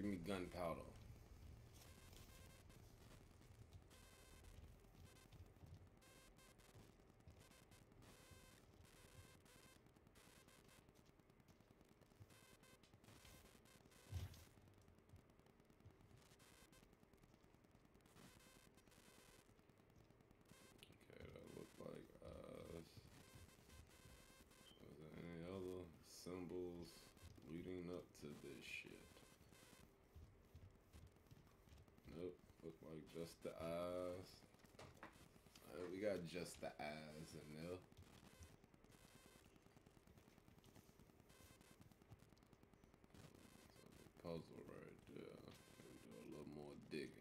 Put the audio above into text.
Give me gunpowder. Symbols leading up to this shit. Nope, look like just the eyes. Alright, we got just the eyes in there. Puzzle right there. Gonna do a little more digging.